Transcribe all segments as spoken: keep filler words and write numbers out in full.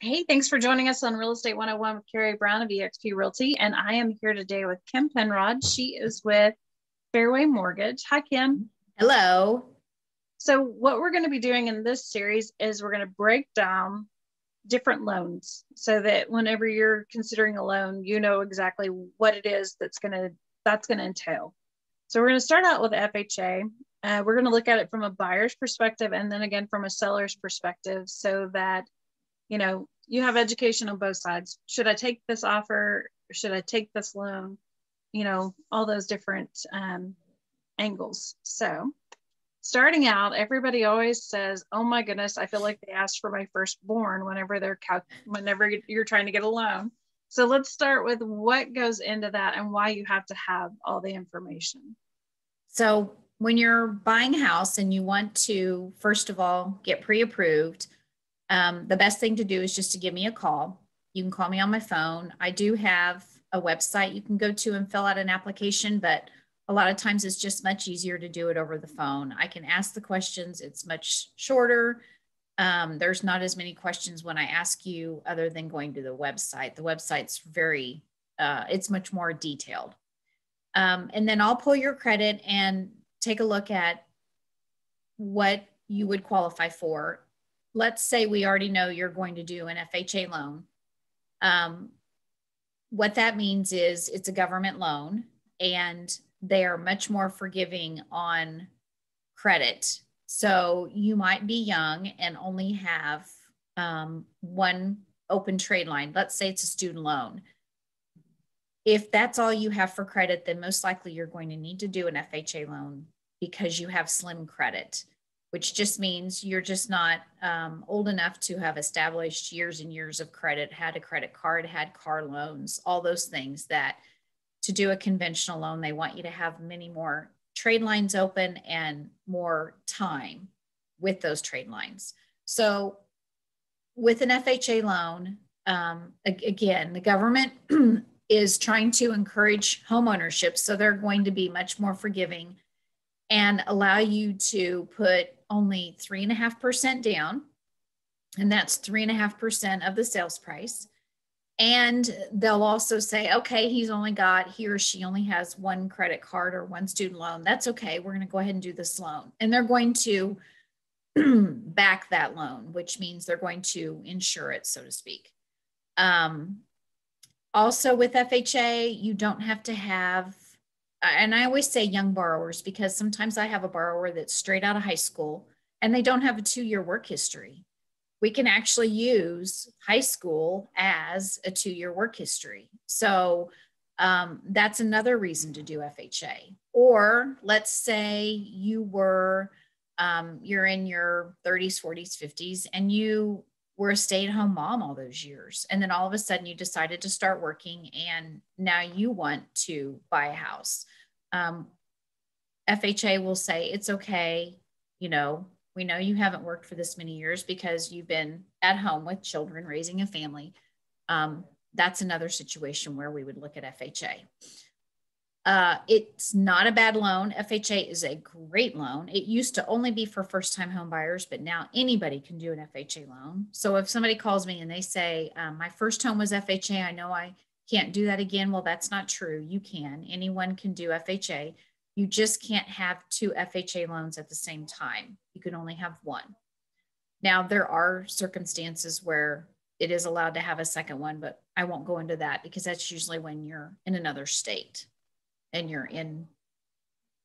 Hey, thanks for joining us on Real Estate one oh one with Karey Brown of E X P Realty. And I am here today with Kim Penrod. She is with Fairway Mortgage. Hi, Kim. Hello. So what we're going to be doing in this series is we're going to break down different loans so that whenever you're considering a loan, you know exactly what it is that's going to that's going to entail. So we're going to start out with F H A. Uh, we're going to look at it from a buyer's perspective and then again from a seller's perspective so that, you know, you have education on both sides. Should I take this offer? Should I take this loan? You know, all those different um, angles. So starting out, everybody always says, oh my goodness, I feel like they asked for my firstborn whenever they're cal- whenever you're trying to get a loan. So let's start with what goes into that and why you have to have all the information. So when you're buying a house and you want to, first of all, get pre-approved, um, the best thing to do is just to give me a call. You can call me on my phone. I do have a website you can go to and fill out an application, but a lot of times it's just much easier to do it over the phone. I can ask the questions. It's much shorter. Um, there's not as many questions when I ask you other than going to the website. The website's very, uh, it's much more detailed. Um, and then I'll pull your credit and take a look at what you would qualify for. Let's say we already know you're going to do an F H A loan. Um, what that means is it's a government loan and they are much more forgiving on credit. So you might be young and only have um, one open trade line. Let's say it's a student loan. If that's all you have for credit, then most likely you're going to need to do an F H A loan because you have slim credit, which just means you're just not um, old enough to have established years and years of credit, had a credit card, had car loans, all those things that to do a conventional loan, they want you to have many more trade lines open and more time with those trade lines. So with an F H A loan, um, again, the government is trying to encourage homeownership. So they're going to be much more forgiving and allow you to put only three and a half percent down. And that's three and a half percent of the sales price. And they'll also say, okay, he's only got, he or she only has one credit card or one student loan. That's okay. We're going to go ahead and do this loan. And they're going to back that loan, which means they're going to insure it, so to speak. Um, also with F H A, you don't have to have, and I always say young borrowers, because sometimes I have a borrower that's straight out of high school and they don't have a two-year work history. We can actually use high school as a two-year work history. So um, that's another reason to do F H A. Or let's say you were, um, you're in your thirties, forties, fifties, and you were a stay-at-home mom all those years. And then all of a sudden you decided to start working and now you want to buy a house. Um, F H A will say, it's okay, you know, we know you haven't worked for this many years because you've been at home with children, raising a family. Um, that's another situation where we would look at F H A. Uh, it's not a bad loan. F H A is a great loan. It used to only be for first-time home buyers, but now anybody can do an F H A loan. So if somebody calls me and they say, um, my first home was F H A, I know I can't do that again. Well, that's not true. You can. Anyone can do F H A. You just can't have two F H A loans at the same time. You can only have one. Now, there are circumstances where it is allowed to have a second one, but I won't go into that because that's usually when you're in another state and you're in,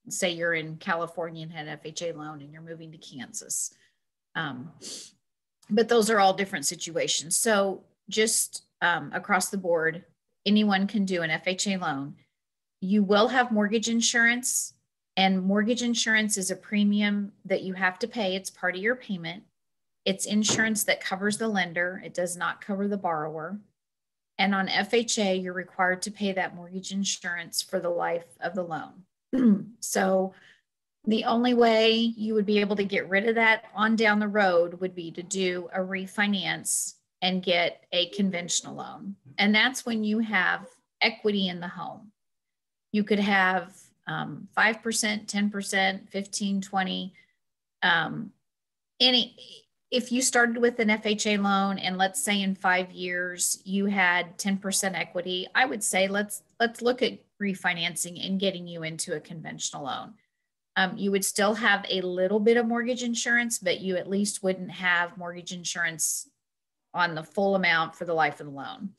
say you're in California and had an F H A loan and you're moving to Kansas. Um, but those are all different situations. So just um, across the board, anyone can do an F H A loan. You will have mortgage insurance, and mortgage insurance is a premium that you have to pay. It's part of your payment. It's insurance that covers the lender. It does not cover the borrower. And on F H A, you're required to pay that mortgage insurance for the life of the loan. So the only way you would be able to get rid of that on down the road would be to do a refinance and get a conventional loan. And that's when you have equity in the home. You could have um, five percent, ten percent, fifteen, twenty, um, any, if you started with an F H A loan and let's say in five years you had ten percent equity, I would say let's let's look at refinancing and getting you into a conventional loan. Um, you would still have a little bit of mortgage insurance, but you at least wouldn't have mortgage insurance on the full amount for the life of the loan.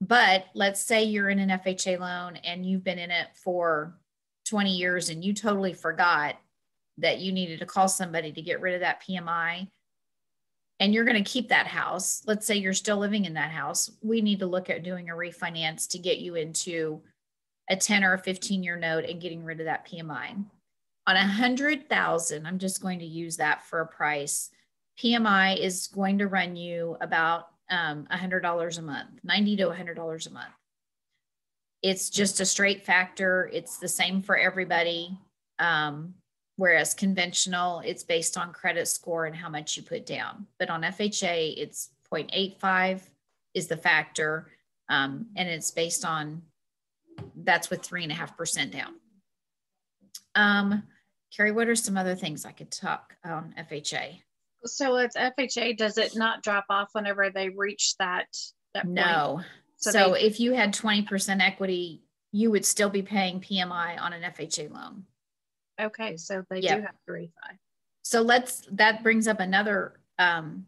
But let's say you're in an F H A loan and you've been in it for twenty years and you totally forgot that you needed to call somebody to get rid of that P M I, and you're going to keep that house. Let's say you're still living in that house. We need to look at doing a refinance to get you into a ten or a fifteen year note and getting rid of that P M I. On one hundred thousand, I'm just going to use that for a price. P M I is going to run you about um, one hundred dollars a month, ninety to one hundred dollars a month. It's just a straight factor. It's the same for everybody. Um, Whereas conventional, it's based on credit score and how much you put down. But on F H A, it's zero point eight five is the factor. Um, and it's based on, that's with three and a half percent down. Um, Karey, what are some other things I could talk on F H A? So with F H A, does it not drop off whenever they reach that, that point? No. So, so they- if you had twenty percent equity, you would still be paying P M I on an F H A loan. Okay, so they yep. do have to refi. So let's, that brings up another um,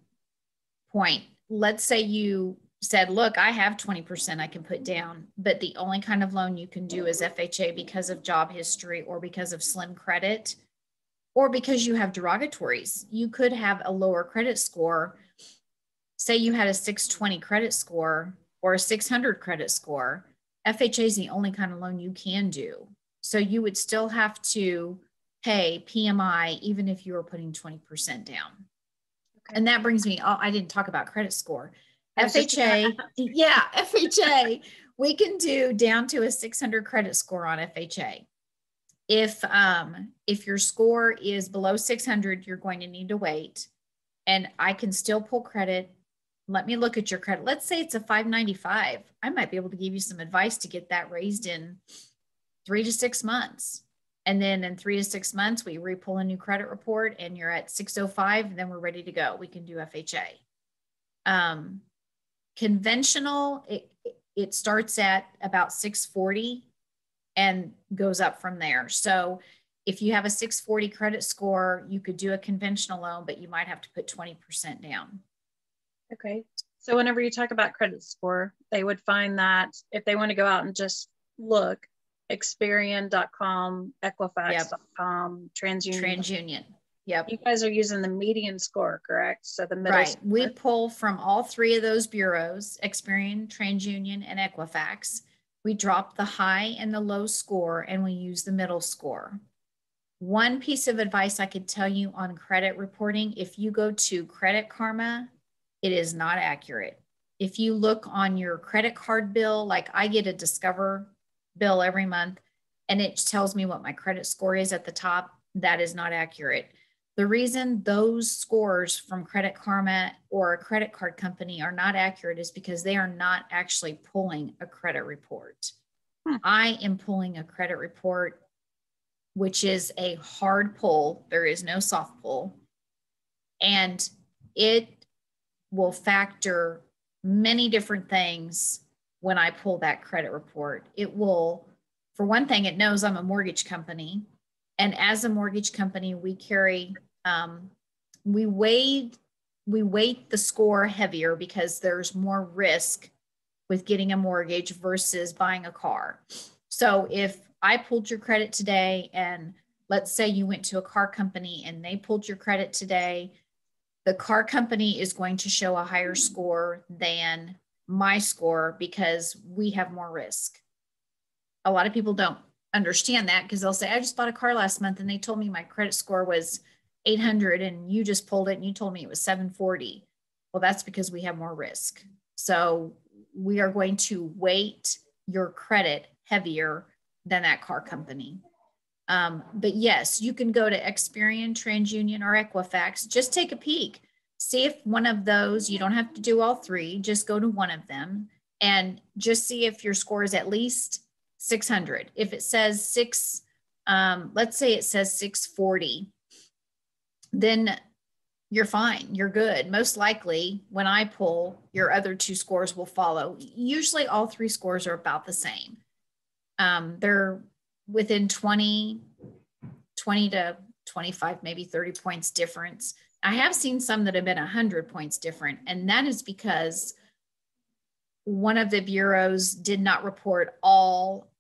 point. Let's say you said, look, I have twenty percent I can put down, but the only kind of loan you can do is F H A because of job history or because of slim credit or because you have derogatories. You could have a lower credit score. Say you had a six twenty credit score or a six hundred credit score. F H A is the only kind of loan you can do. So you would still have to pay P M I even if you were putting twenty percent down. Okay. And that brings me, oh, I didn't talk about credit score. F H A, yeah, F H A, we can do down to a six hundred credit score on F H A. If, um, if your score is below six hundred, you're going to need to wait. And I can still pull credit. Let me look at your credit. Let's say it's a five ninety-five. I might be able to give you some advice to get that raised in three to six months. And then in three to six months, we re-pull a new credit report and you're at six oh five, and then we're ready to go. We can do F H A. Um, conventional, it, it starts at about six forty and goes up from there. So if you have a six forty credit score, you could do a conventional loan, but you might have to put twenty percent down. Okay. So whenever you talk about credit score, they would find that if they want to go out and just look, Experian dot com, Equifax dot com, yep. TransUnion. TransUnion. Yep. You guys are using the median score, correct? So the middle. Right. Score. We pull from all three of those bureaus, Experian, TransUnion, and Equifax. We drop the high and the low score, and we use the middle score. One piece of advice I could tell you on credit reporting, if you go to Credit Karma, it is not accurate. If you look on your credit card bill, like I get a Discover bill every month, and it tells me what my credit score is at the top. That is not accurate. The reason those scores from Credit Karma or a credit card company are not accurate is because they are not actually pulling a credit report. Hmm. I am pulling a credit report, which is a hard pull. There is no soft pull. And it will factor many different things. When I pull that credit report, it will, for one thing, it knows I'm a mortgage company. And as a mortgage company, we carry, um, we weighed, we weight the score heavier because there's more risk with getting a mortgage versus buying a car. So if I pulled your credit today, and let's say you went to a car company and they pulled your credit today, the car company is going to show a higher score than my score because we have more risk. A lot of people don't understand that because they'll say, I just bought a car last month and they told me my credit score was eight hundred and you just pulled it and you told me it was seven forty. Well, that's because we have more risk. So we are going to weight your credit heavier than that car company. Um, but yes, you can go to Experian, TransUnion, or Equifax. Just take a peek. See if one of those, you don't have to do all three, just go to one of them and just see if your score is at least six hundred. If it says six, um, let's say it says six forty, then you're fine, you're good. Most likely when I pull, your other two scores will follow. Usually all three scores are about the same. Um, they're within twenty to twenty-five, maybe thirty points difference. I have seen some that have been one hundred points different, and that is because one of the bureaus did not report all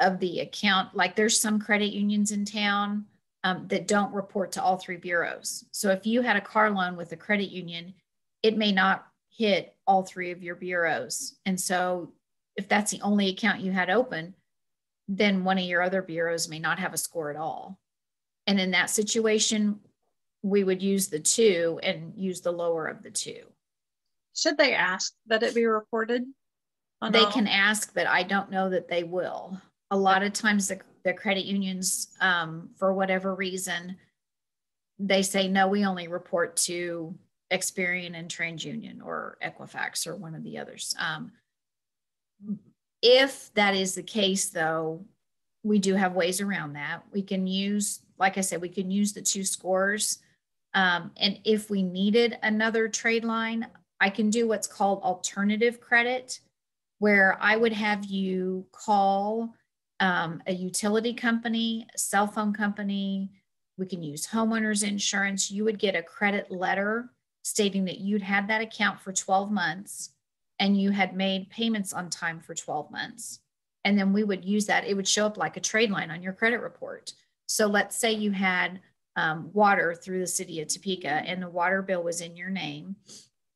of the account. Like there's some credit unions in town um, that don't report to all three bureaus. So if you had a car loan with a credit union, it may not hit all three of your bureaus. And so if that's the only account you had open, then one of your other bureaus may not have a score at all. And in that situation, we would use the two and use the lower of the two. Should they ask that it be reported? They all? Can ask, but I don't know that they will. A lot of times the, the credit unions, um, for whatever reason, they say, no, we only report to Experian and TransUnion or Equifax or one of the others. Um, if that is the case, though, we do have ways around that. We can use, like I said, we can use the two scores. Um, and if we needed another trade line, I can do what's called alternative credit, where I would have you call um, a utility company, a cell phone company. We can use homeowners insurance. You would get a credit letter stating that you'd had that account for twelve months and you had made payments on time for twelve months. And then we would use that. It would show up like a trade line on your credit report. So let's say you had um, water through the city of Topeka and the water bill was in your name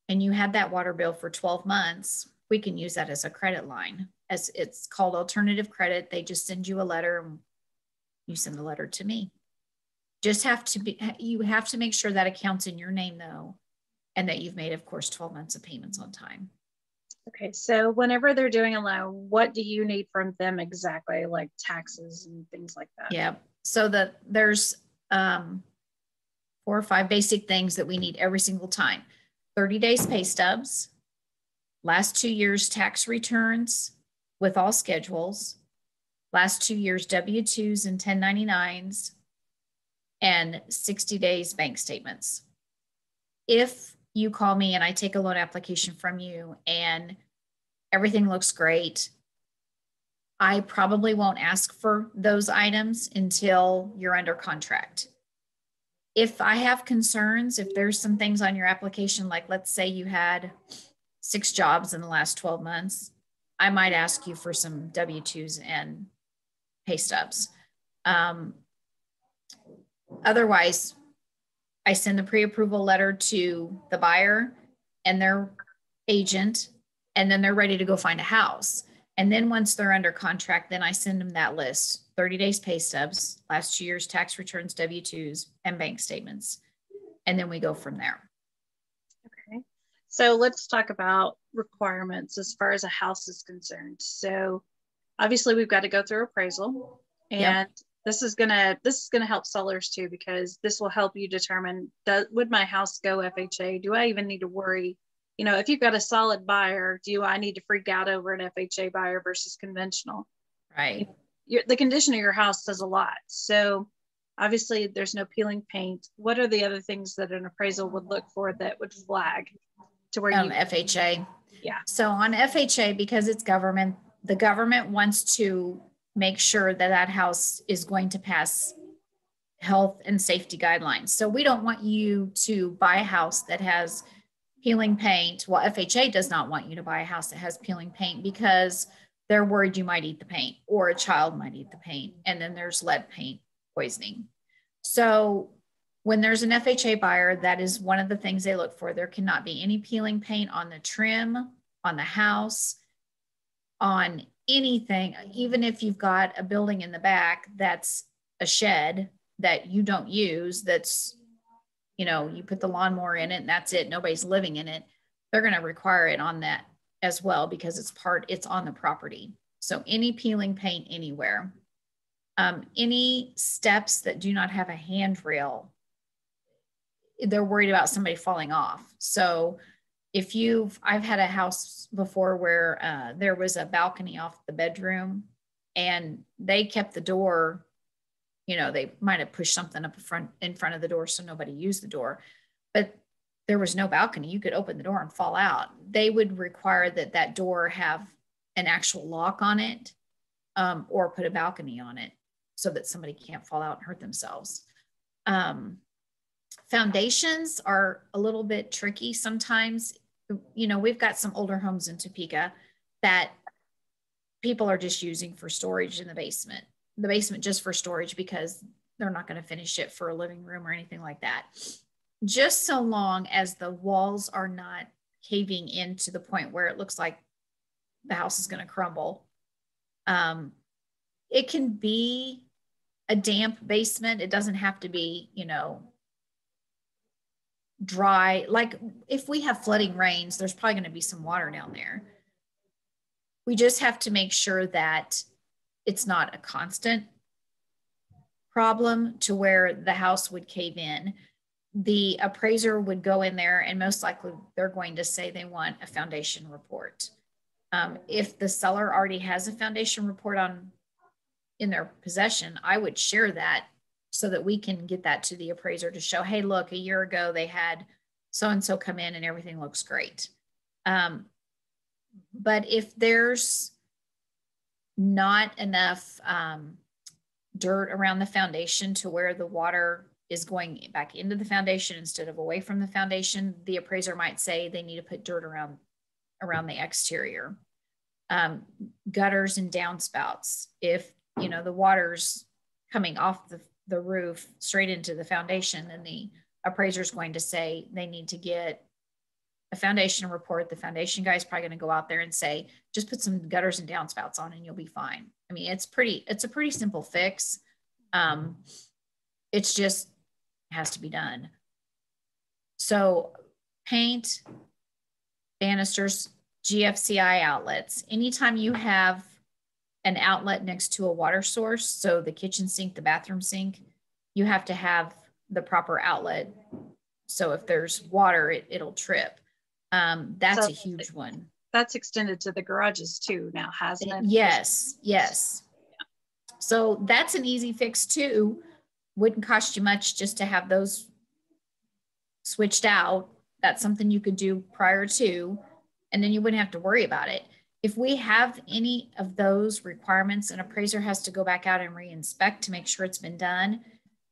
and you had that water bill for twelve months. We can use that as a credit line, as it's called alternative credit. They just send you a letter and you send the letter to me. Just have to be, you have to make sure that account's in your name though, and that you've made, of course, twelve months of payments on time. Okay, so whenever they're doing a loan, what do you need from them exactly, like taxes and things like that? Yeah, so the, there's um, four or five basic things that we need every single time. thirty days pay stubs, last two years tax returns with all schedules, last two years W twos and ten ninety-nines, and sixty days bank statements. If you call me and I take a loan application from you and everything looks great, I probably won't ask for those items until you're under contract. If I have concerns, if there's some things on your application, like let's say you had six jobs in the last twelve months, I might ask you for some W twos and pay stubs. Um, otherwise, I send the pre-approval letter to the buyer and their agent, and then they're ready to go find a house. And then once they're under contract, then I send them that list, thirty days pay stubs, last two years tax returns, W twos, and bank statements. And then we go from there. Okay. So let's talk about requirements as far as a house is concerned. So obviously we've got to go through appraisal, and yep. This is gonna this is gonna help sellers too, because this will help you determine, does, would my house go F H A? Do I even need to worry? You know, if you've got a solid buyer, do I need to freak out over an F H A buyer versus conventional? Right. Your, the condition of your house says a lot. So obviously there's no peeling paint. What are the other things that an appraisal would look for that would flag to where um, you F H A? Yeah. So on F H A, because it's government, the government wants to make sure that that house is going to pass health and safety guidelines. So we don't want you to buy a house that has peeling paint. Well, F H A does not want you to buy a house that has peeling paint because they're worried you might eat the paint or a child might eat the paint. And then there's lead paint poisoning. So when there's an F H A buyer, that is one of the things they look for. There cannot be any peeling paint on the trim, on the house, on anything, even if you've got a building in the back that's a shed that you don't use, that's, you know, you put the lawnmower in it and that's it, nobody's living in it, they're going to require it on that as well, because it's part, it's on the property. So any peeling paint anywhere, um, any steps that do not have a handrail, they're worried about somebody falling off. So if you've, I've had a house before where uh, there was a balcony off the bedroom and they kept the door, you know, they might've pushed something up front in front of the door, so nobody used the door, but there was no balcony. You could open the door and fall out. They would require that that door have an actual lock on it, um, or put a balcony on it so that somebody can't fall out and hurt themselves. Um, foundations are a little bit tricky sometimes. You know, we've got some older homes in Topeka that people are just using for storage in the basement, the basement just for storage, because they're not going to finish it for a living room or anything like that. Just so long as the walls are not caving in to the point where it looks like the house is going to crumble. Um, it can be a damp basement. It doesn't have to be, you know, dry. Like if we have flooding rains, there's probably going to be some water down there. We just have to make sure that it's not a constant problem to where the house would cave in. The appraiser would go in there and most likely they're going to say they want a foundation report. Um, if the seller already has a foundation report on in their possession, I would share that so that we can get that to the appraiser to show, hey, look, a year ago they had so-and-so come in and everything looks great. Um, but if there's not enough um, dirt around the foundation to where the water is going back into the foundation instead of away from the foundation, the appraiser might say they need to put dirt around around the exterior. Um, gutters and downspouts. If, you know, the water's coming off the, the roof straight into the foundation, then the appraiser's going to say they need to get a foundation report. The foundation guy's probably going to go out there and say, just put some gutters and downspouts on and you'll be fine. I mean, it's pretty, it's a pretty simple fix. Um, it's just has to be done. So paint, banisters, G F C I outlets. Anytime you have an outlet next to a water source, so the kitchen sink, the bathroom sink, you have to have the proper outlet. So if there's water, it, it'll trip. Um, that's so a huge one. That's extended to the garages too now, hasn't it? Yes, yes. Yeah. So that's an easy fix too. Wouldn't cost you much just to have those switched out. That's something you could do prior to, and then you wouldn't have to worry about it. If we have any of those requirements, an appraiser has to go back out and re-inspect to make sure it's been done.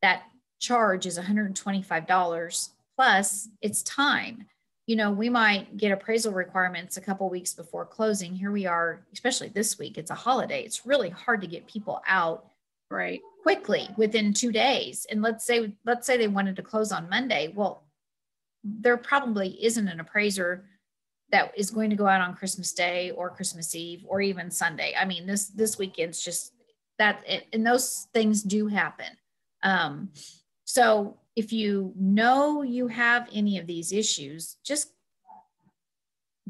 That charge is one hundred twenty-five dollars plus it's time. You know, we might get appraisal requirements a couple weeks before closing. Here we are, especially this week, it's a holiday. It's really hard to get people out right quickly within two days. And let's say, let's say they wanted to close on Monday. Well, there probably isn't an appraiser that is going to go out on Christmas Day or Christmas Eve or even Sunday. I mean, this, this weekend's just that, it, and those things do happen. Um, so if you know you have any of these issues, just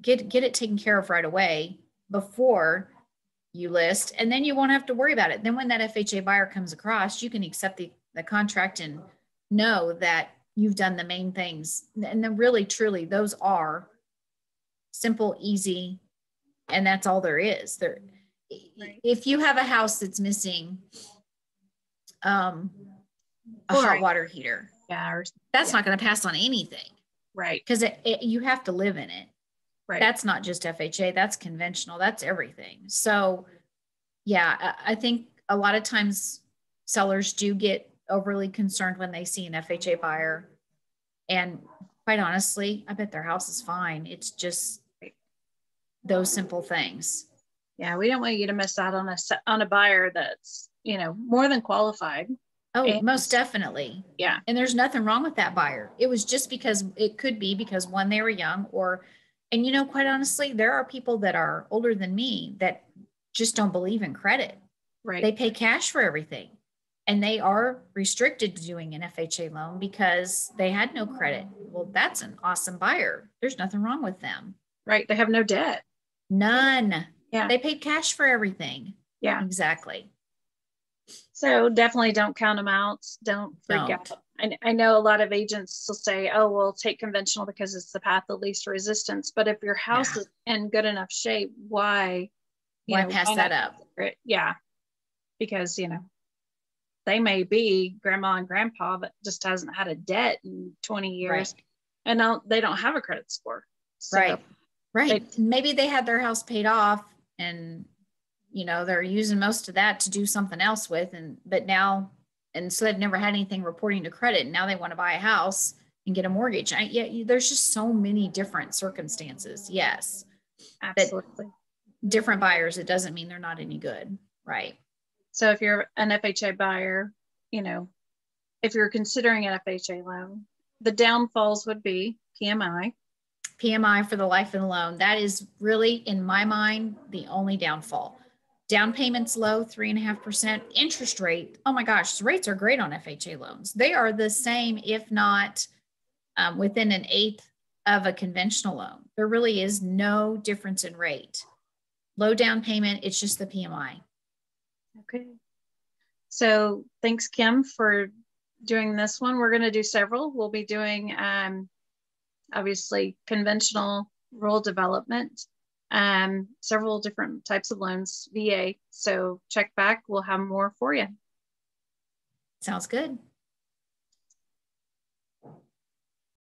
get, get it taken care of right away before you list, and then you won't have to worry about it. Then when that F H A buyer comes across, you can accept the, the contract and know that you've done the main things. And then really, truly, those are simple, easy, and that's all there is. There, right. If you have a house that's missing um, a or, hot water heater, yeah, or, that's yeah. not going to pass on anything. Right. Because it, it, you have to live in it. Right. That's not just F H A, that's conventional, that's everything. So yeah, I think a lot of times sellers do get overly concerned when they see an F H A buyer, and quite honestly, I bet their house is fine. It's just those simple things. Yeah, we don't want you to miss out on a on a buyer that's, you know, more than qualified. Oh, and, most definitely. Yeah, and there's nothing wrong with that buyer. It was just because it could be because one, they were young, or, and you know, quite honestly, there are people that are older than me that just don't believe in credit. Right, they pay cash for everything. And they are restricted to doing an F H A loan because they had no credit. Well, that's an awesome buyer. There's nothing wrong with them. Right. They have no debt. None. Yeah. They paid cash for everything. Yeah, exactly. So definitely don't count them out. Don't freak don't. out. I, I know a lot of agents will say, oh, we'll take conventional because it's the path of least resistance. But if your house yeah. is in good enough shape, why, you why know, pass why that up? It? Yeah. Because, you know, they may be grandma and grandpa, but just hasn't had a debt in twenty years. Right. and now they don't have a credit score. So right. Right. They, Maybe they had their house paid off and, you know, they're using most of that to do something else with. And, but now, and so they've never had anything reporting to credit, and now they want to buy a house and get a mortgage. I, yeah, there's just so many different circumstances. Yes. Absolutely. But different buyers, it doesn't mean they're not any good. Right. So if you're an F H A buyer, you know, if you're considering an F H A loan, the downfalls would be P M I. P M I for the life of the loan. That is really, in my mind, the only downfall. Down payment's low, three and a half percent. Interest rate, oh my gosh, the rates are great on F H A loans. They are the same, if not um, within an eighth of a conventional loan. There really is no difference in rate. Low down payment, it's just the P M I. Okay. So thanks, Kim, for doing this one. We're going to do several. We'll be doing, um, obviously, conventional, rural development, um, several different types of loans, V A. So check back. We'll have more for you. Sounds good.